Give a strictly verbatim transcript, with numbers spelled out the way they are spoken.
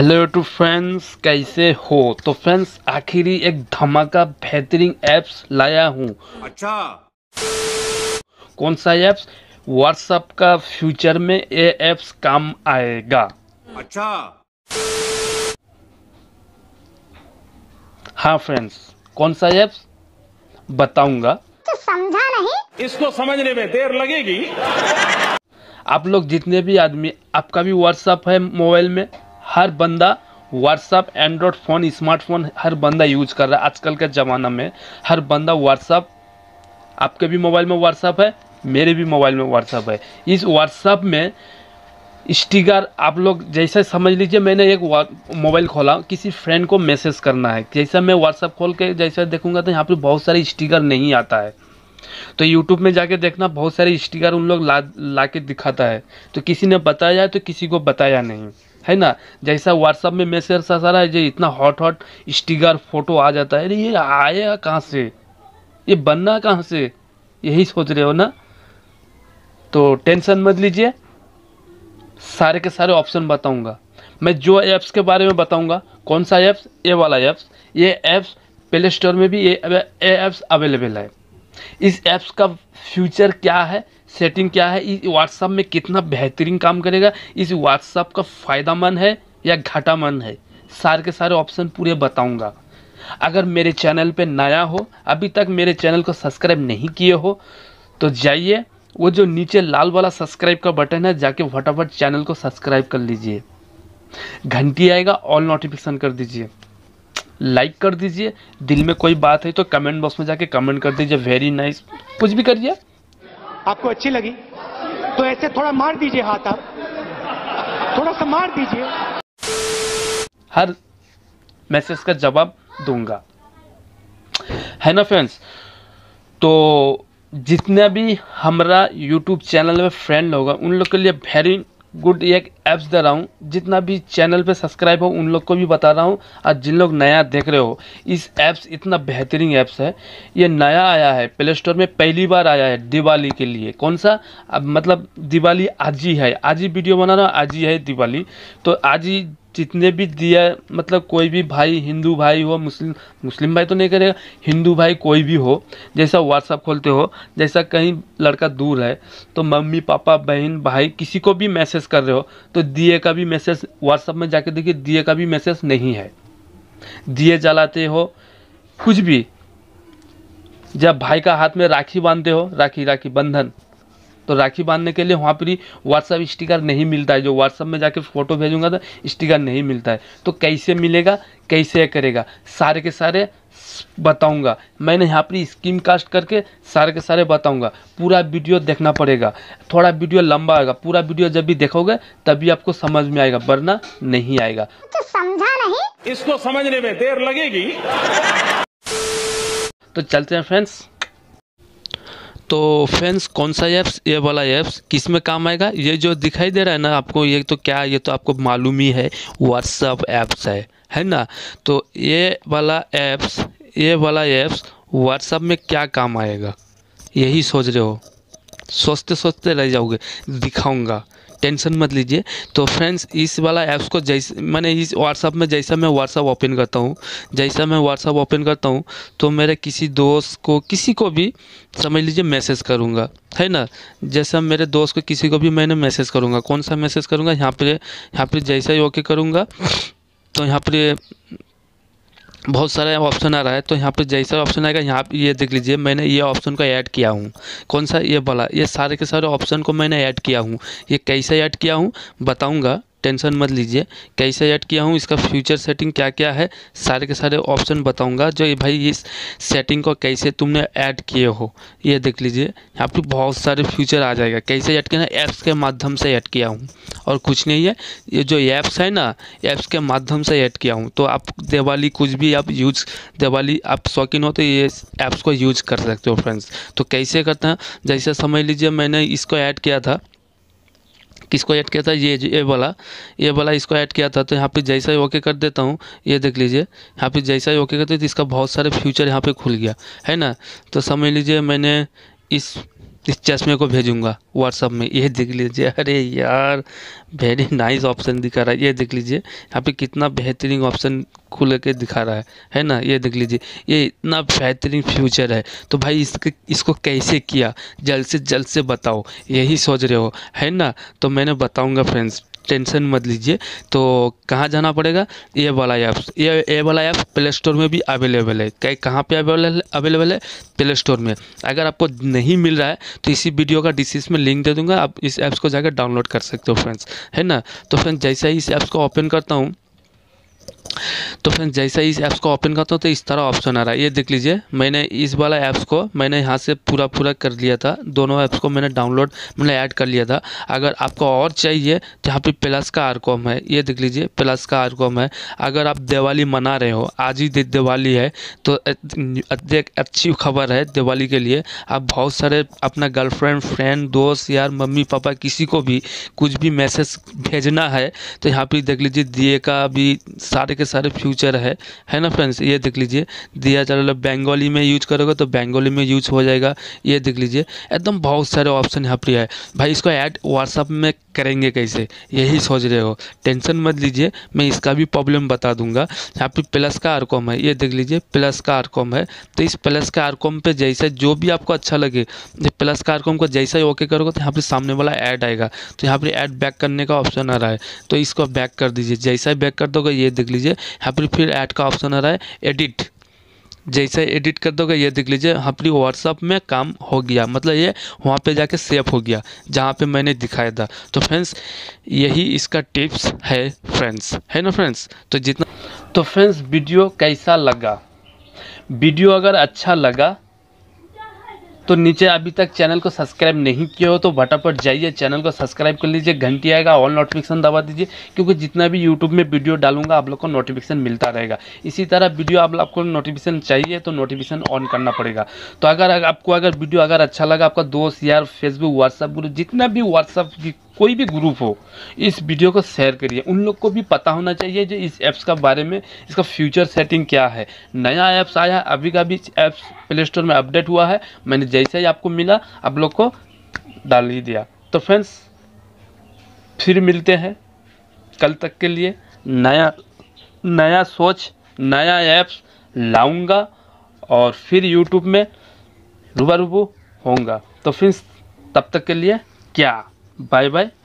Hello to friends, कैसे हो। तो फ्रेंड्स आखिरी एक धमाका बेहतरीन ऐप्स लाया हूँ। अच्छा कौन सा ऐप्स? व्हाट्सएप का फ्यूचर में ये ऐप्स काम आएगा। अच्छा हाँ फ्रेंड्स, कौन सा ऐप्स बताऊंगा। तो समझा नहीं, इसको समझने में देर लगेगी। आप लोग जितने भी आदमी, आपका भी व्हाट्सएप है मोबाइल में, हर बंदा व्हाट्सएप, एंड्रॉयड फ़ोन, स्मार्टफोन हर बंदा यूज कर रहा है आजकल के ज़माना में। हर बंदा व्हाट्सएप, आपके भी मोबाइल में व्हाट्सएप है, मेरे भी मोबाइल में व्हाट्सएप है। इस व्हाट्सएप में स्टिकर आप लोग जैसा समझ लीजिए, मैंने एक मोबाइल खोला, किसी फ्रेंड को मैसेज करना है। जैसा मैं व्हाट्सएप खोल के जैसा देखूँगा तो यहाँ पर बहुत सारे स्टिकर नहीं आता है, तो यूट्यूब में जाके देखना, बहुत सारे स्टिकर उन लोग ला ला के दिखाता है। तो किसी ने बताया तो किसी को बताया नहीं है ना। जैसा व्हाट्सअप में मैसेज सा सारा है, जो इतना हॉट हॉट स्टिकर फोटो आ जाता है, ये आया कहाँ से, ये बनना कहाँ से, यही सोच रहे हो ना। तो टेंशन मत लीजिए, सारे के सारे ऑप्शन बताऊंगा। मैं जो ऐप्स के बारे में बताऊंगा, कौन सा ऐप्स, ये वाला ऐप्स। ये ऐप्स प्ले स्टोर में भी ये ऐप्स अवेलेबल है। इस ऐप्स का फ्यूचर क्या है, सेटिंग क्या है, इस व्हाट्सएप में कितना बेहतरीन काम करेगा, इस व्हाट्सएप का फ़ायदा मन है या घाटा मन है, सारे के सारे ऑप्शन पूरे बताऊंगा। अगर मेरे चैनल पे नया हो, अभी तक मेरे चैनल को सब्सक्राइब नहीं किए हो, तो जाइए वो जो नीचे लाल वाला सब्सक्राइब का बटन है, जाके फटाफट चैनल को सब्सक्राइब कर लीजिए। घंटी आएगा, ऑल नोटिफिकेशन कर दीजिए, लाइक कर दीजिए। दिल में कोई बात है तो कमेंट बॉक्स में जाके कमेंट कर दीजिए, वेरी नाइस, कुछ भी करिए। आपको अच्छी लगी तो ऐसे थोड़ा मार दीजिए, हाथ आप थोड़ा सा मार दीजिए। हर मैसेज का जवाब दूंगा, है ना फ्रेंड्स। तो जितना भी हमारा यूट्यूब चैनल में फ्रेंड होगा, उन लोग के लिए वेरी गुड एक ऐप्स दे रहा हूँ। जितना भी चैनल पे सब्सक्राइब हो उन लोग को भी बता रहा हूँ, और जिन लोग नया देख रहे हो, इस ऐप्स इतना बेहतरीन ऐप्स है। ये नया आया है प्ले स्टोर में, पहली बार आया है दिवाली के लिए। कौन सा, अब मतलब दिवाली आज ही है, आज ही वीडियो बना रहा हूँ, आज ही है दिवाली। तो आज ही जितने भी दिया, मतलब कोई भी भाई, हिंदू भाई हो, मुस्लिम मुस्लिम भाई तो नहीं करेगा, हिंदू भाई कोई भी हो, जैसा व्हाट्सएप खोलते हो, जैसा कहीं लड़का दूर है तो मम्मी पापा बहन भाई किसी को भी मैसेज कर रहे हो, तो दिए का भी मैसेज व्हाट्सएप में जाके देखिए, दिए का भी मैसेज नहीं है। दिए जलाते हो कुछ भी, जब भाई का हाथ में राखी बांधते हो, राखी राखी बंधन, तो राखी बांधने के लिए वहाँ पर ही व्हाट्सएप स्टिकर नहीं मिलता है। जो व्हाट्सएप में जाके फ़ोटो भेजूंगा तो स्टिकर नहीं मिलता है, तो कैसे मिलेगा, कैसे करेगा, सारे के सारे बताऊंगा। मैंने यहाँ पर स्कीम कास्ट करके सारे के सारे बताऊंगा। पूरा वीडियो देखना पड़ेगा, थोड़ा वीडियो लंबा आएगा। पूरा वीडियो जब भी देखोगे तभी आपको समझ में आएगा, वरना नहीं आएगा। तो समझा नहीं, इसको समझने में देर लगेगी। तो चलते हैं फ्रेंड्स। तो फ्रेंड्स कौन सा ऐप्स, ये वाला ऐप्स किस में काम आएगा, ये जो दिखाई दे रहा है ना आपको, ये तो क्या है, ये तो आपको मालूम ही है, व्हाट्सएप ऐप्स है, है ना। तो ये वाला ऐप्स, ये वाला ऐप्स व्हाट्सएप में क्या काम आएगा, यही सोच रहे हो, सोचते सोचते रह जाओगे, दिखाऊंगा, टेंशन मत लीजिए। तो फ्रेंड्स इस वाला ऐप्स को जैसे मैंने इस व्हाट्सएप में, जैसा मैं व्हाट्सएप ओपन करता हूँ, जैसा मैं व्हाट्सएप ओपन करता हूँ तो मेरे किसी दोस्त को, किसी को भी समझ लीजिए मैसेज करूँगा, है ना। जैसा मेरे दोस्त को, किसी को भी मैंने मैसेज करूँगा, कौन सा मैसेज करूँगा, यहाँ पर यहाँ पर जैसा ही ओके करूँगा तो यहाँ पर बहुत सारे ऑप्शन आ रहा है। तो यहाँ पे जैसा ऑप्शन आएगा, यहाँ पे ये देख लीजिए, मैंने ये ऑप्शन को ऐड किया हूँ। कौन सा, ये वाला, ये सारे के सारे ऑप्शन को मैंने ऐड किया हूँ। ये कैसे ऐड किया हूँ बताऊँगा, टेंशन मत लीजिए, कैसे ऐड किया हूँ, इसका फ्यूचर सेटिंग क्या क्या है, सारे के सारे ऑप्शन बताऊँगा। जो भाई इस सेटिंग को कैसे तुमने ऐड किए हो, ये देख लीजिए, यहाँ पर बहुत सारे फ्यूचर आ जाएगा। कैसे ऐड किया, ऐप्स के माध्यम से ऐड किया हूँ, और कुछ नहीं है। ये जो ऐप्स है ना, ऐप्स के माध्यम से ऐड किया हूँ। तो आप दिवाली कुछ भी आप यूज, दिवाली आप शौकीन हो तो ये ऐप्स को यूज कर सकते हो फ्रेंड्स। तो कैसे करते हैं, जैसे समझ लीजिए मैंने इसको ऐड किया था, किसको ऐड किया था, ये ये वाला, ये वाला इसको ऐड किया था। तो यहाँ पे जैसा ही ओके कर देता हूँ, ये देख लीजिए, यहाँ पे जैसा ही ओके करते हैं तो इसका बहुत सारे फ्यूचर यहाँ पे खुल गया, है ना। तो समझ लीजिए मैंने इस इस चश्मे को भेजूंगा व्हाट्सअप में। ये देख लीजिए, अरे यार वेरी नाइस ऑप्शन दिखा रहा है। ये देख लीजिए यहाँ पे कितना बेहतरीन ऑप्शन खुल के दिखा रहा है है ना। ये देख लीजिए, ये इतना बेहतरीन फ्यूचर है। तो भाई इसके इसको कैसे किया, जल्द से जल्द से बताओ, यही सोच रहे हो है ना। तो मैंने बताऊँगा फ्रेंड्स, टेंशन मत लीजिए। तो कहाँ जाना पड़ेगा, ये वाला ऐप, ये ये वाला ऐप प्ले स्टोर में भी अवेलेबल है। क्या कहाँ पे अवेलेबल अवेलेबल है, प्ले स्टोर में। अगर आपको नहीं मिल रहा है तो इसी वीडियो का डिस्क्रिप्शन में लिंक दे दूंगा, आप इस ऐप्स को जाकर डाउनलोड कर सकते हो फ्रेंड्स, है ना। तो फ्रेंड्स जैसा ही इस ऐप्स को ओपन करता हूँ तो फ्रेंड्स जैसा ही इस ऐप्स को ओपन करता हूँ तो इस तरह ऑप्शन आ रहा है। ये देख लीजिए, मैंने इस वाला ऐप्स को मैंने यहाँ से पूरा पूरा कर लिया था, दोनों ऐप्स को मैंने डाउनलोड मैंने ऐड कर लिया था। अगर आपको और चाहिए तो यहाँ पे प्लस का आरकॉम है, ये देख लीजिए प्लस का आरकॉम है। अगर आप दिवाली मना रहे हो, आज ही दिवाली है, तो एक अच्छी खबर है दिवाली के लिए। आप बहुत सारे अपना गर्लफ्रेंड, फ्रेंड, दोस्त, यार, मम्मी पापा, किसी को भी कुछ भी मैसेज भेजना है तो यहाँ पर देख लीजिए दिए का भी सारे के सारे फ्यूचर है है ना फ्रेंड्स। ये देख लीजिए दिया चलो बंगाली में यूज करोगे तो बंगाली में यूज हो जाएगा। ये देख लीजिए एकदम बहुत सारे ऑप्शन यहाँ पर है। भाई इसको ऐड व्हाट्सएप में करेंगे कैसे, यही सोच रहे हो, टेंशन मत लीजिए, मैं इसका भी प्रॉब्लम बता दूंगा। यहाँ पे प्लस का आरकॉम है, ये देख लीजिए प्लस का आरकॉम है। तो इस प्लस का आरकॉम पे जैसा जो भी आपको अच्छा लगे, प्लस का आरकॉम को जैसा ही ओके करोगे तो यहाँ पे सामने वाला ऐड आएगा। तो यहाँ पर ऐड बैक करने का ऑप्शन आ रहा है, तो इसको बैक कर दीजिए। जैसा ही बैक कर दोगे ये देख लीजिए यहाँ पर फिर ऐड का ऑप्शन आ रहा है, एडिट। जैसे एडिट कर दोगे ये देख लीजिए यहाँ पर व्हाट्सअप में काम हो गया, मतलब ये वहाँ पे जाके सेव हो गया जहाँ पे मैंने दिखाया था। तो फ्रेंड्स यही इसका टिप्स है फ्रेंड्स, है ना फ्रेंड्स। तो जितना तो फ्रेंड्स वीडियो कैसा लगा, वीडियो अगर अच्छा लगा तो नीचे अभी तक चैनल को सब्सक्राइब नहीं किया हो तो फटाफट जाइए चैनल को सब्सक्राइब कर लीजिए, घंटी आएगा ऑल नोटिफिकेशन दबा दीजिए, क्योंकि जितना भी यूट्यूब में वीडियो डालूंगा आप लोग को नोटिफिकेशन मिलता रहेगा। इसी तरह वीडियो आप आपको नोटिफिकेशन चाहिए तो नोटिफिकेशन ऑन करना पड़ेगा। तो अगर आपको अगर वीडियो अगर अच्छा लगा, आपका दोस्त, यार, फेसबुक, व्हाट्सअप ग्रुप, जितना भी व्हाट्सअप कोई भी ग्रुप हो, इस वीडियो को शेयर करिए। उन लोग को भी पता होना चाहिए जो इस ऐप्स का बारे में, इसका फ्यूचर सेटिंग क्या है। नया ऐप्स आया, अभी का भी ऐप्स प्ले स्टोर में अपडेट हुआ है, मैंने जैसे ही आपको मिला आप लोग को डाल ही दिया। तो फ्रेंड्स फिर मिलते हैं कल तक के लिए, नया नया सोच, नया ऐप्स लाऊंगा और फिर यूट्यूब में रूबा रूबू होऊंगा। तो फ्रेंड्स तब तक के लिए क्या, बाय बाय।